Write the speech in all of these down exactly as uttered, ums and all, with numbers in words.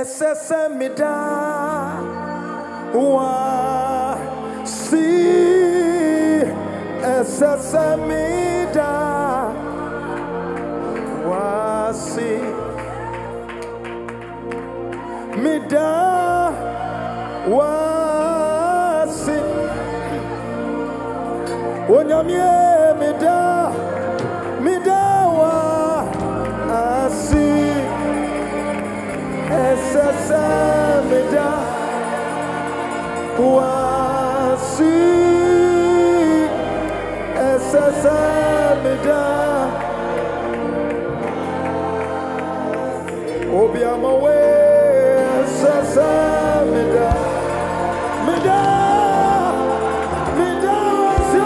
Esesemida wa si Esesemida wa si Mida wa si Onyamye Mida Mida wa si Esesemida wasi Esesemida obiamawe Esesemida mida mida wasi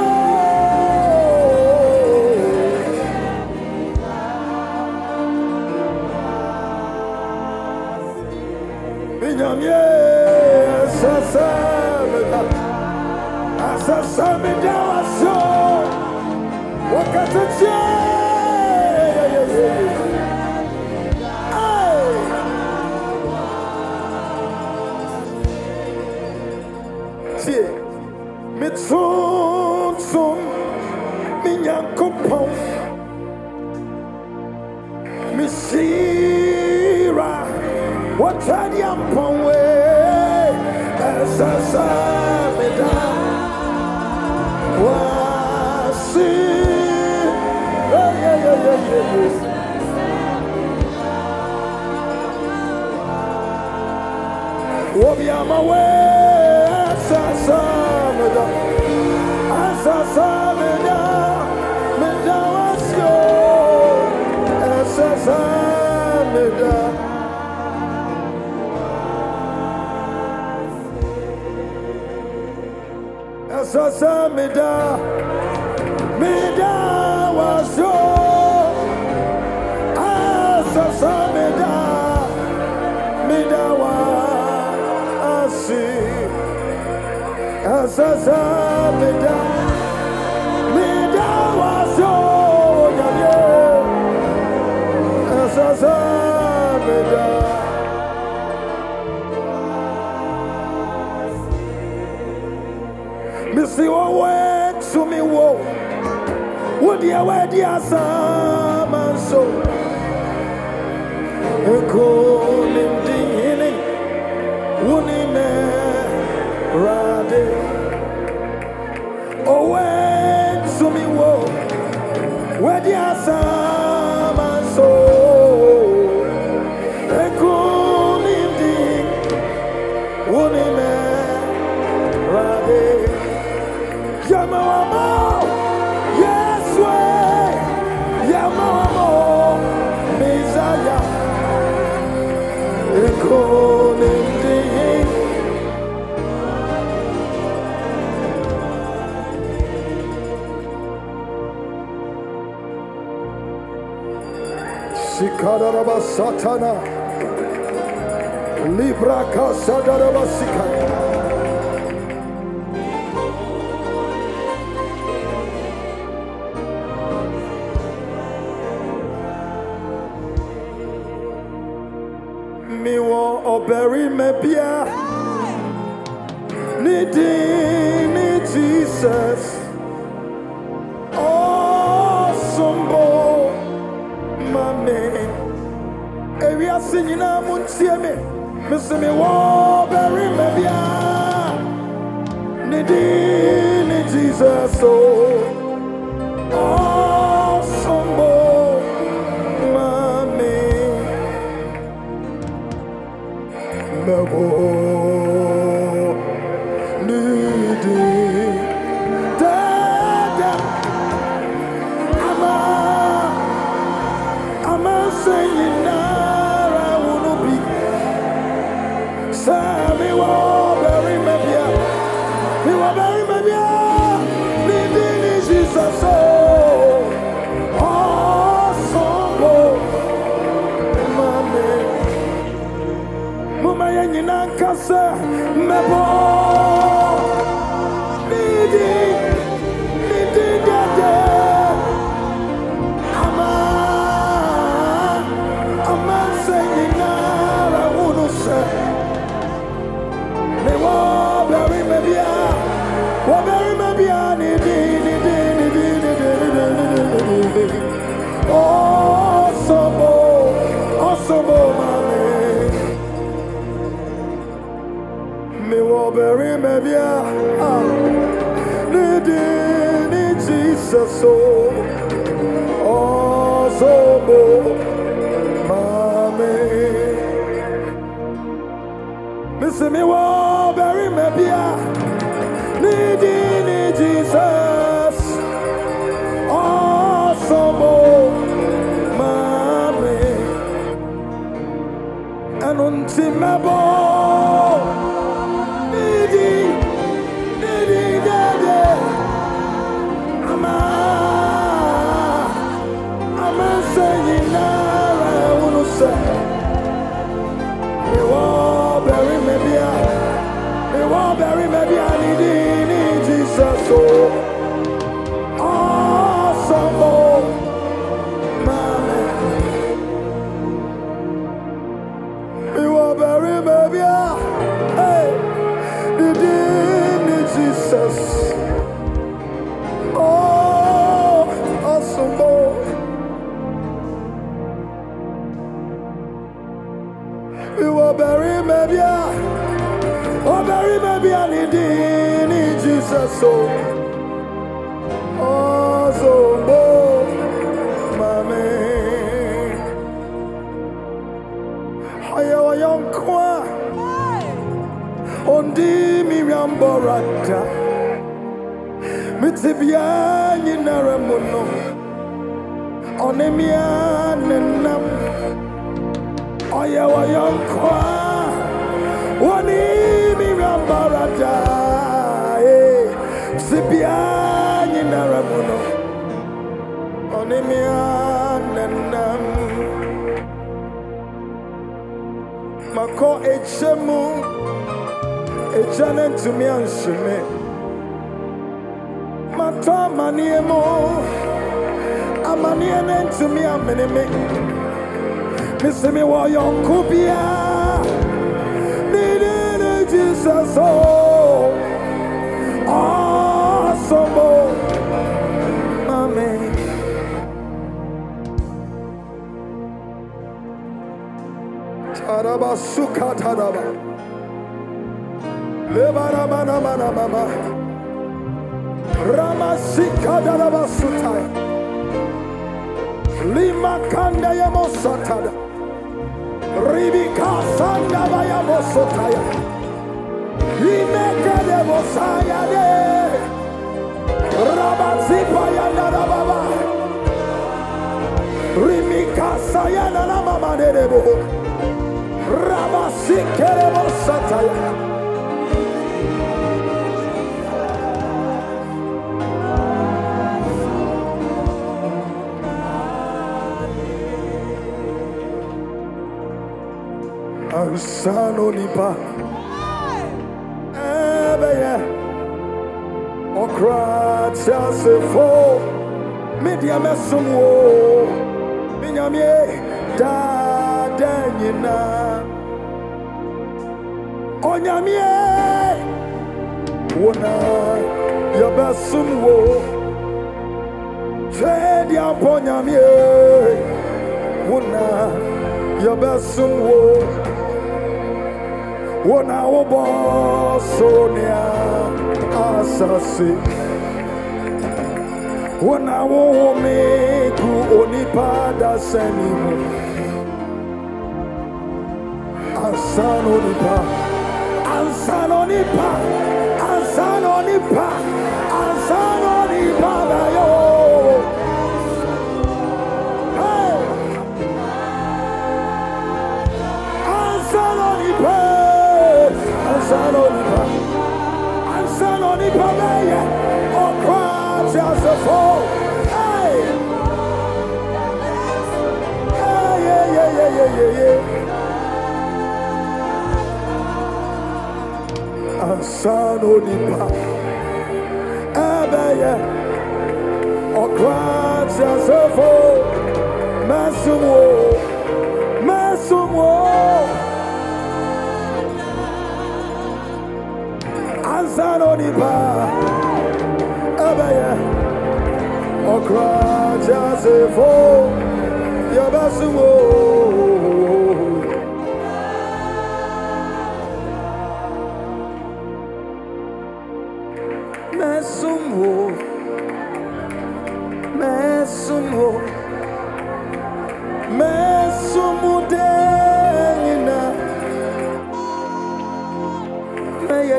binyamye Esesemida Esesemida wasi wakati Zoom, zoom, minha cupom, misira, what are the ampon way? Esesemida, wasi, yeah yeah yeah yeah. Obiamawe, Esesemida. Esesemida, mida wasyo. Esesemida, Esesemida, mida wasyo. Esesemida, mida wasi. Esesemida. Missy, oh, wait to me, woe. Would you wear the assam and so? A cold in the healing, wooden rade. Oh, wait to me, woe. Where the assam and so? Sikaraba Satana Libra Casadaraba Sikana. Bury me bia needing Jesus oh sombo mame area sinyina muntie me me se me wo bury me bia needing Jesus oh oh sombo Mabo nidi dada ama ama seyina rawunu bi sami wa beri mabia mi wa beri mabia nidi ni Jesus Nankasa mebo nidi nidi dada ama ama seyina rawunu se baby, ah, need Jesus so, oh so bo, mami, miss me wa bury me bia, need Jesus, oh so bo, mami, and until my bo.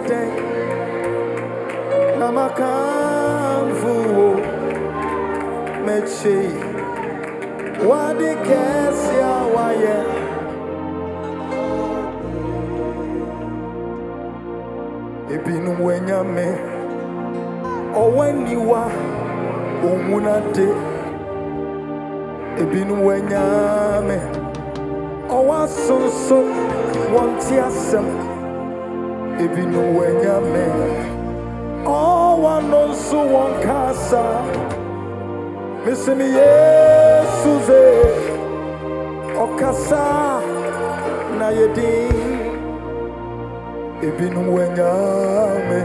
Tek na makamvu mechi wadikesia waye ebinu wenyame owaniwa omunate ebinu wenyame owasunsun wontiasem Ebinu wenyame owa nonsu wonkasa misimi Yesu ze okasa na yedin ebinu wenyame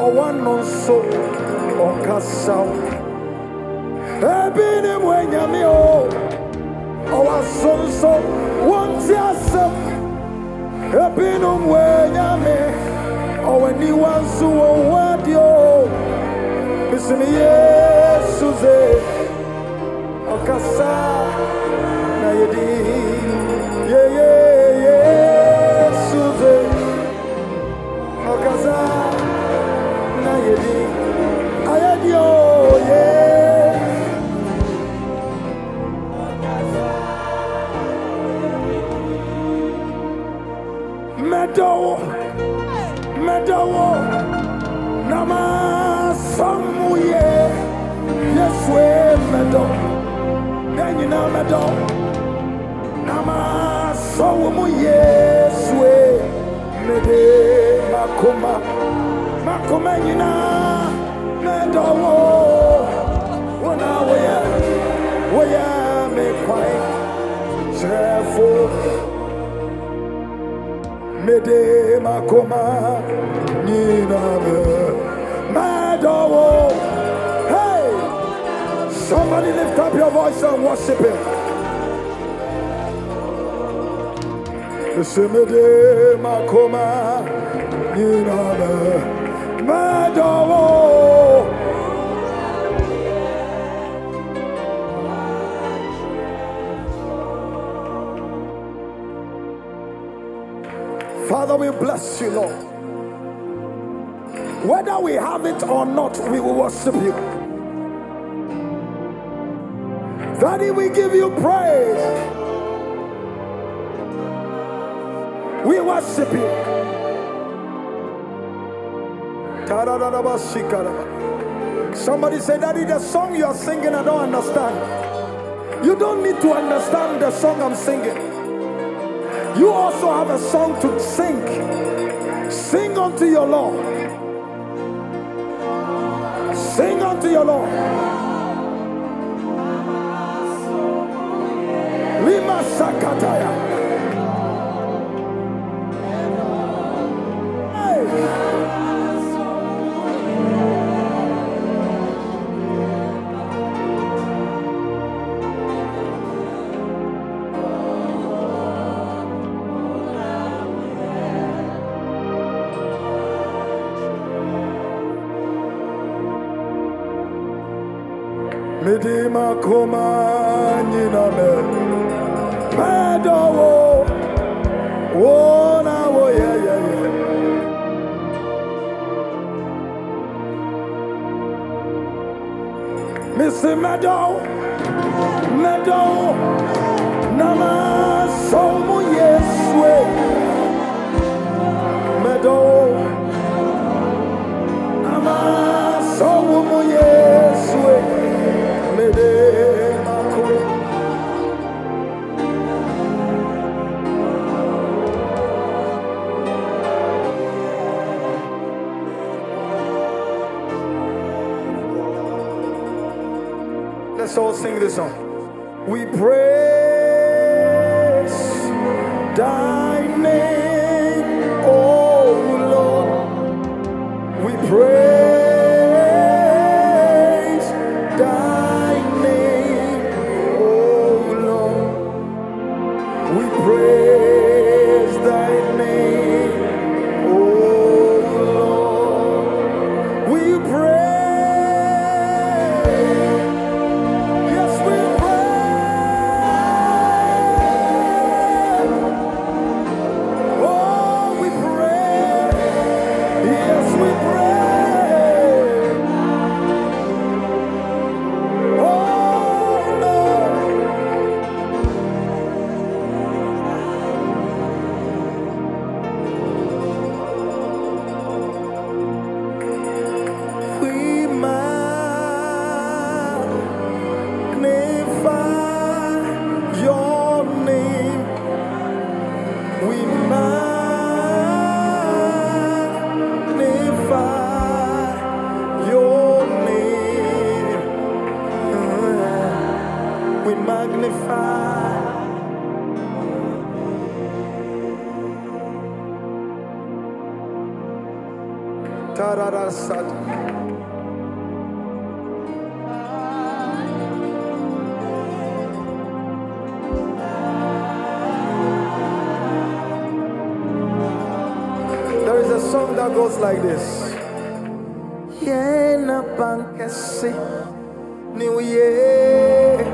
owa nonsu wonkasa ebinu wenyame o owa sonso wontiasa Ebinu wenyame owani wansu owadio bisimi Yesu ze okasa na yedi yeah yeah yeah Yesu ze okasa na yedi ayadio yeah Medowo, medowo, nama samuye, yeswe medowo, neni na medowo, nama samu yeswe mede makoma, makoma neni na medowo, wana weya, weya mekwai, shrefo. Mede makoma nina me medowo. Hey, somebody lift up your voice and worship him. Mede makoma nina me medowo. Father, we bless you, Lord. Whether we have it or not, we will worship you. Daddy, we give you praise. We worship you. Somebody say, Daddy, the song you are singing, I don't understand. You don't need to understand the song I'm singing. You also have a song to sing. Sing unto your Lord. Sing unto your Lord. Lima Sakataya. Medima koma nina me medowo wona wo ye ye ye Missy medow medow nama somu Yesu medow nama somu Yesu Let's all sing this song. We praise thy name, O Lord. We praise. Oh, We magnify. Tararasat. There is a song that goes like this. Yena bankasi new year.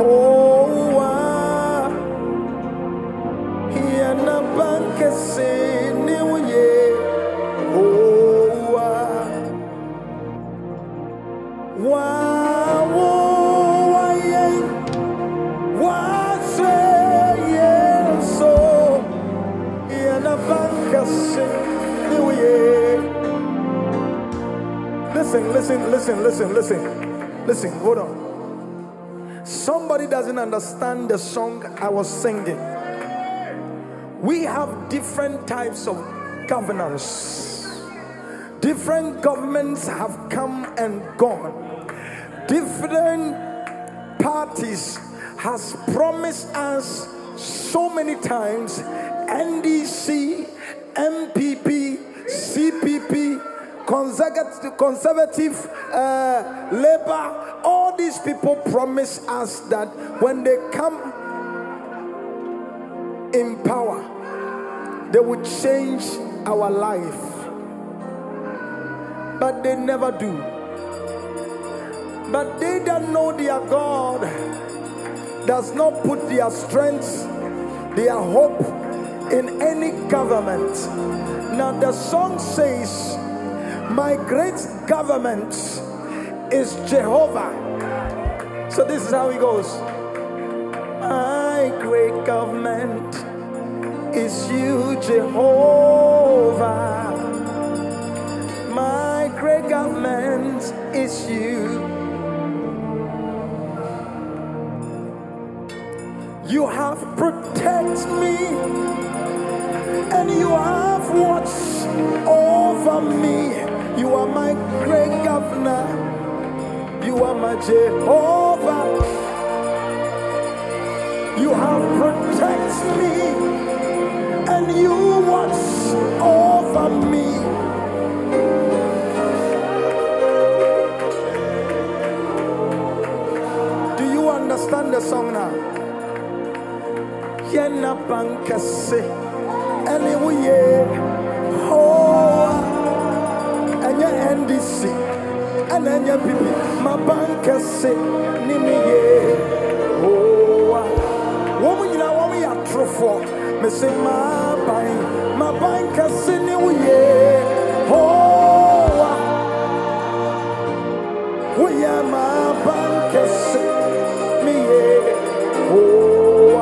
Oh, wow. Here in the bank is a new year. Oh, wow. Wow, oh, wow. Wow, say yes. Oh, here in the bank is a new year. Listen, listen, listen, listen, listen. Listen, hold on. Somebody doesn't understand the song I was singing. We have different types of governors. Different governments have come and gone. Different parties has promised us so many times. N D C, M P P, C P P, Conservative, conservative uh, Labour, all these people promise us that when they come in power, they would change our life. But they never do. But they that know their God does not put their strength, their hope in any government. Now the song says, my great government is Jehovah. So this is how it goes. My great government is you, Jehovah. My great government is you. You have protected me and you have watched over me. You are my great governor. You are my Jehovah. You have protected me and you watch over me. Do you understand the song now? Yena bankase anyway. Oh. And your N D C, and then your people, my banker say, Nimiye. Oh, woman, you know what we are true for. Me say, my bank, my banker say, Nimiye. Oh, we are my banker say, me. Oh,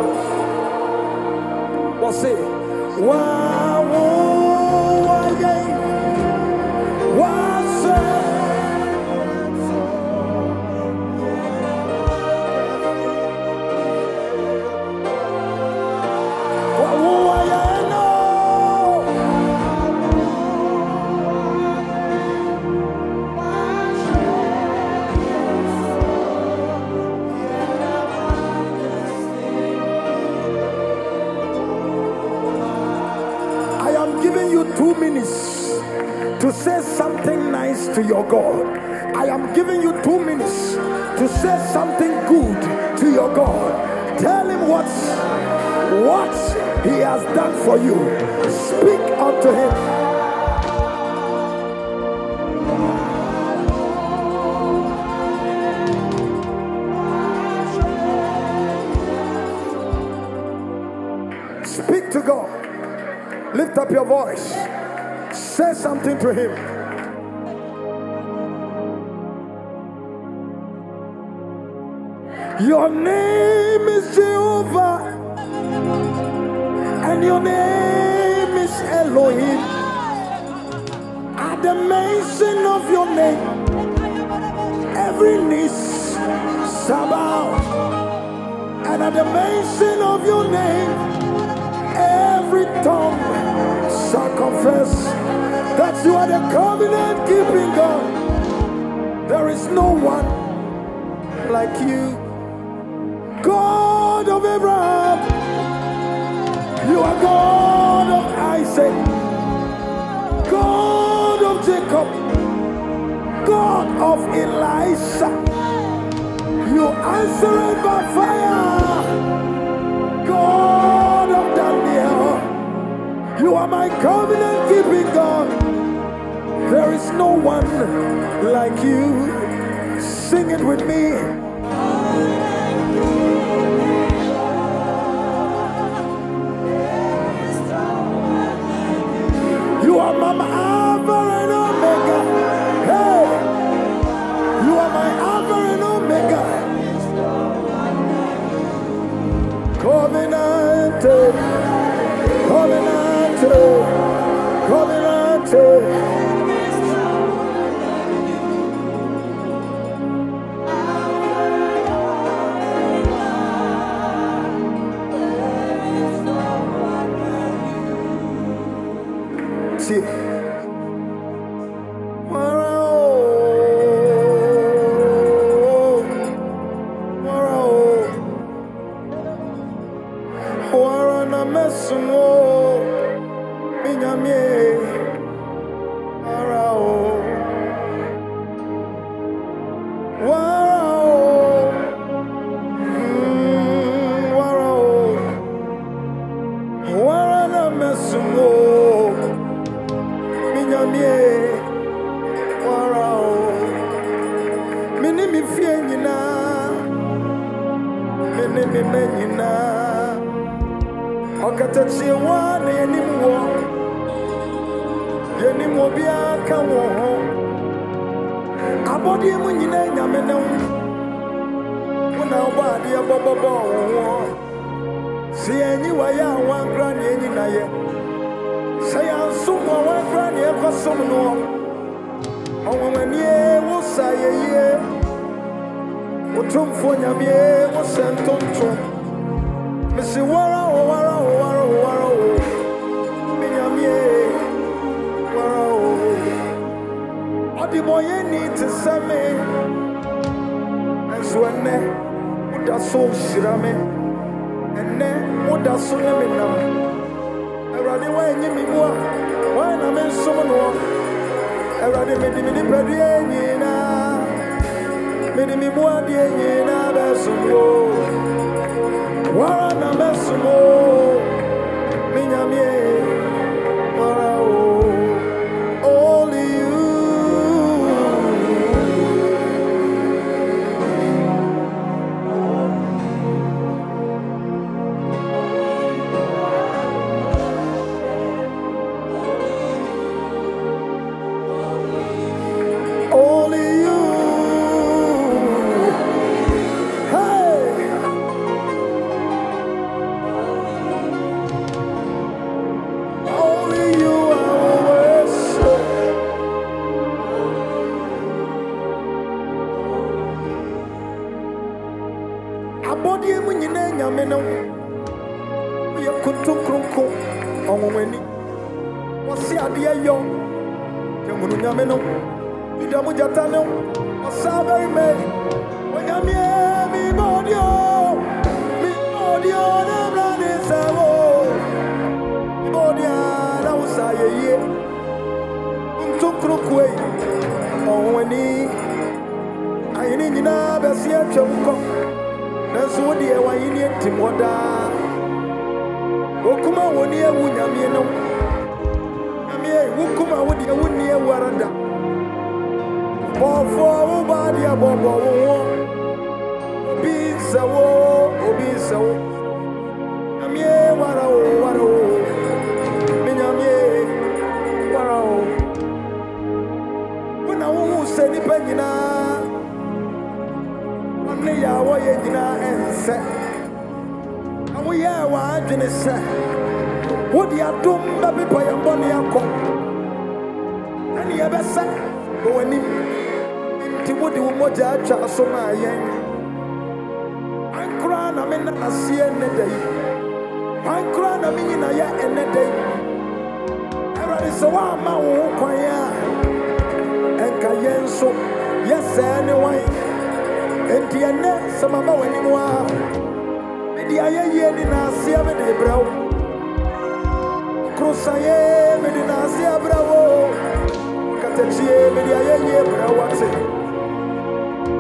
what's it? Wow. To say something nice to your God. I am giving you two minutes to say something good to your God. Tell him what, what he has done for you. Speak unto him. Speak to God. Lift up your voice. Say something to him. Your name is Jehovah, and your name is Elohim. At the mention of your name, every knee shall bow, and at the mention of your name, every every tongue shall confess that you are the covenant keeping God. There is no one like you, God of Abraham. You are God of Isaac, God of Jacob, God of Elisha. You answered by fire, God of Daniel. You are my covenant keeping God. There is no one like you. Sing it with me. You are my Alpha and Omega. Hey, you are my Alpha and Omega. Covenant, covenant, covenant. See. I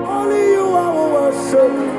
Only you are worship.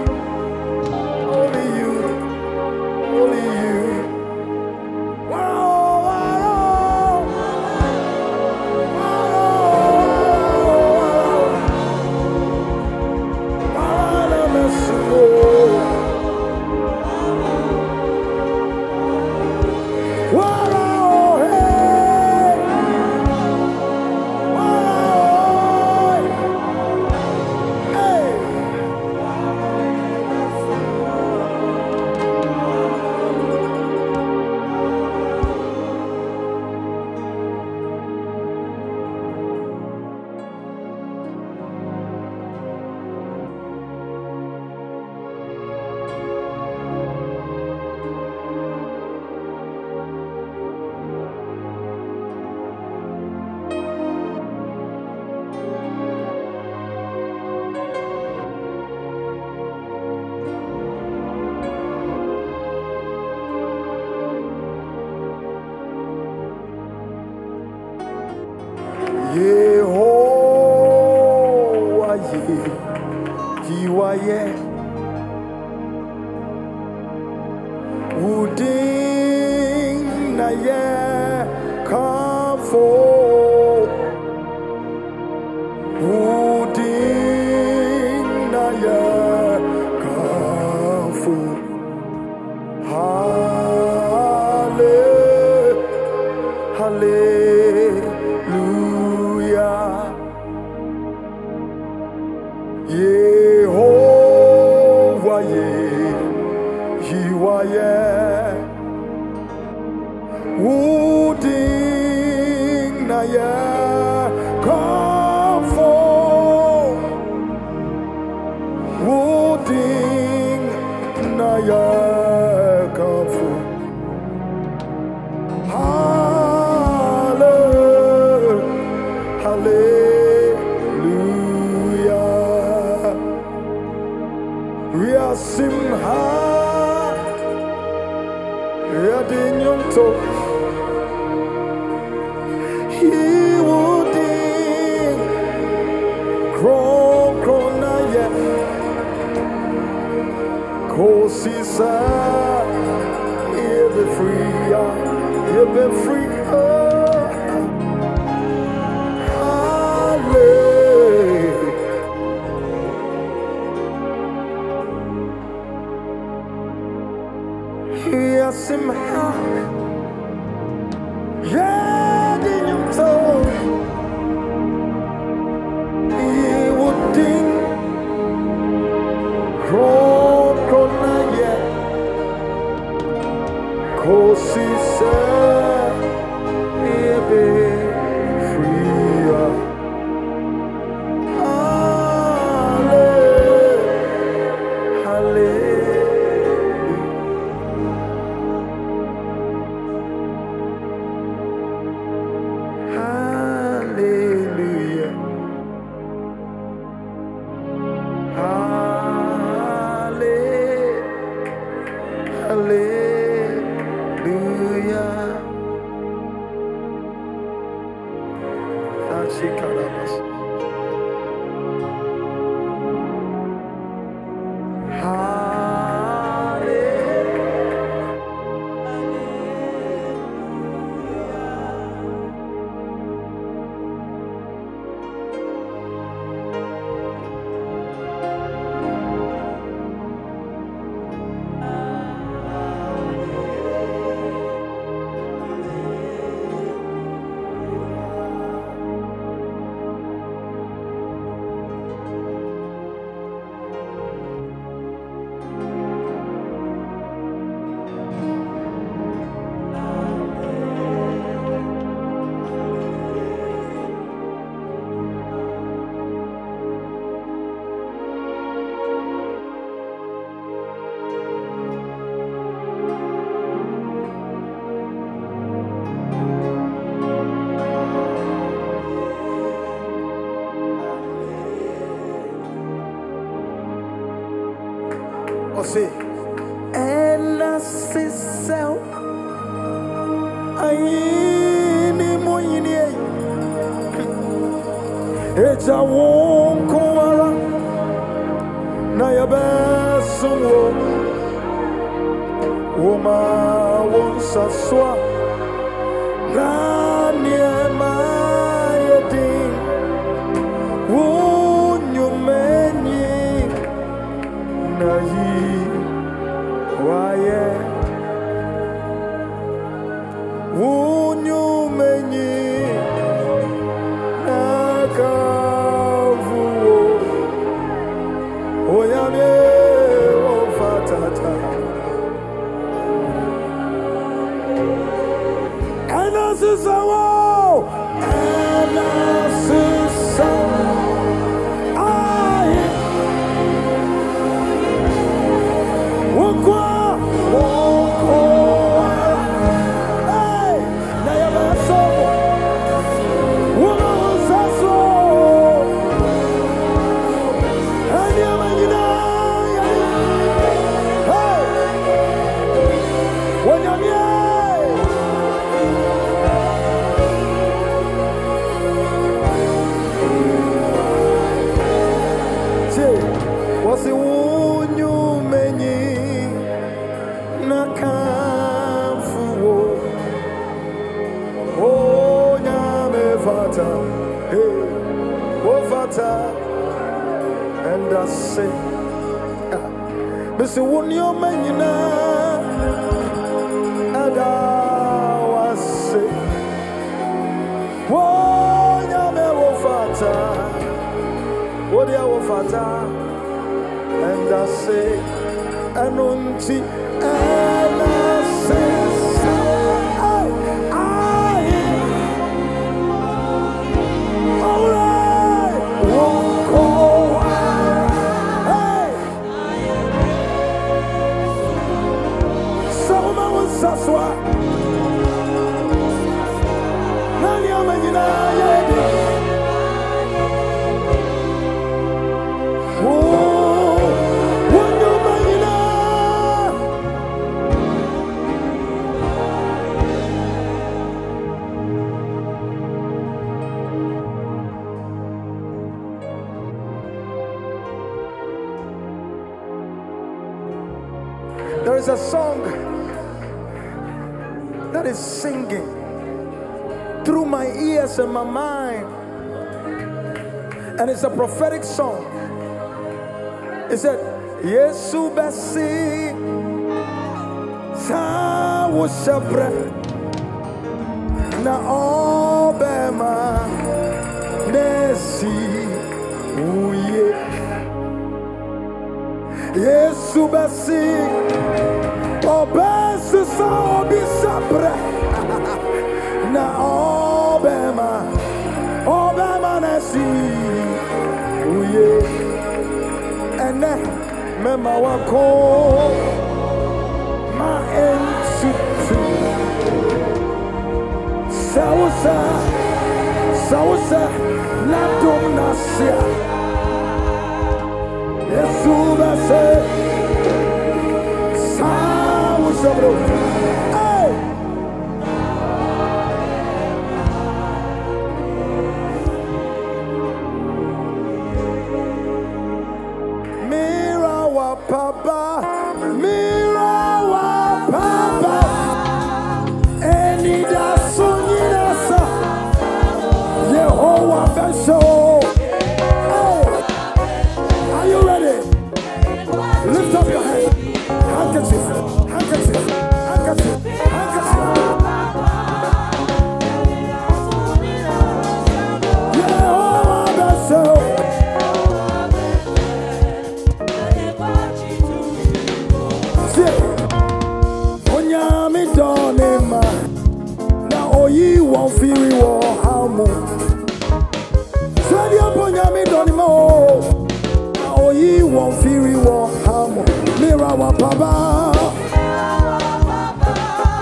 Você. Ela se céu aí nem moinei e já won com ela na yabesu uma onça sua na minha mãe tem o nyumeni na and I say, Mister Wunyo Menina, and I say, What am I wofata? What am I wofata? And I say, Anunti, and I say. There is a song that is singing through my ears and my mind, and it's a prophetic song. It said, Yesu basi sa wusabre na obema nesi uye Yesu basi Obesi sa obi sapre na obema obema nasi uye ene mema wako ma ensutu sausa sausa la dominasia Yesu basi Hey! Mirawa Papa, Mirawa Papa, any das unidasa, Yehovah Besho. Hey! Are you ready? Lift up your hand. Handkerchief. Baba.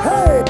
Hey.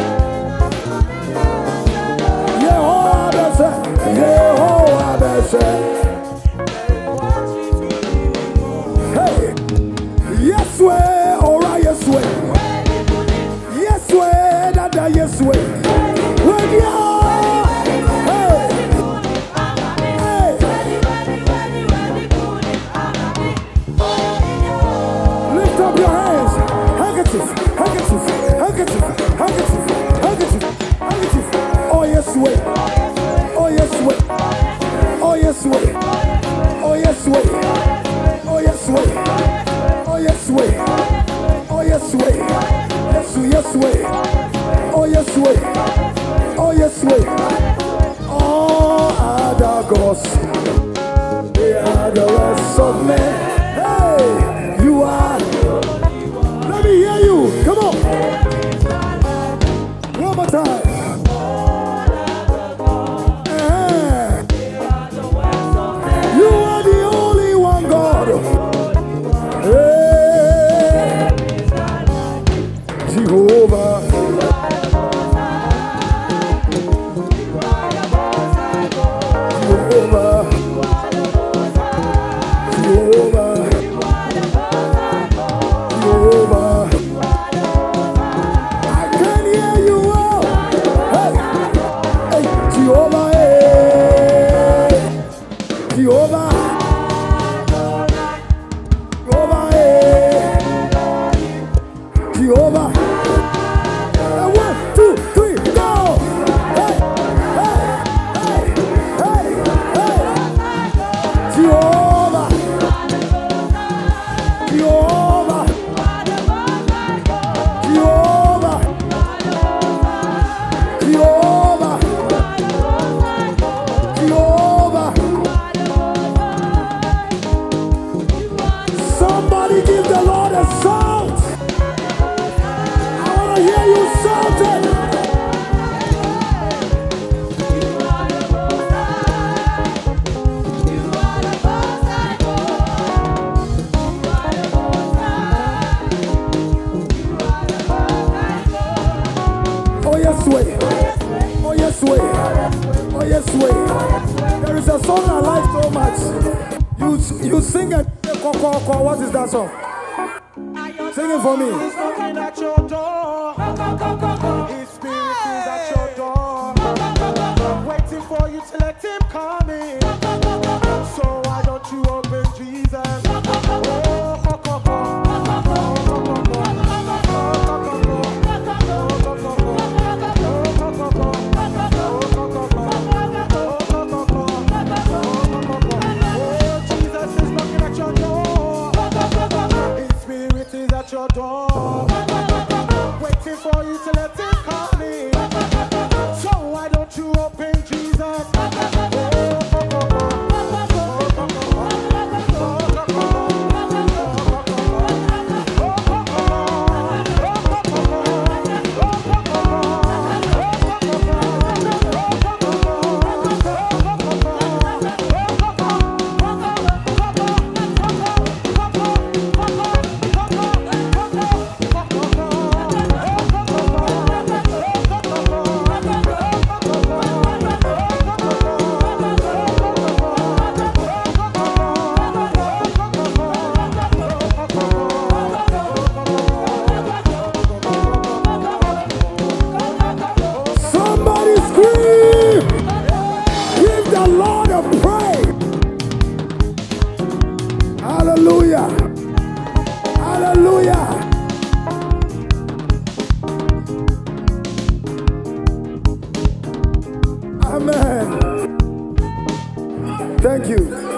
Thank you.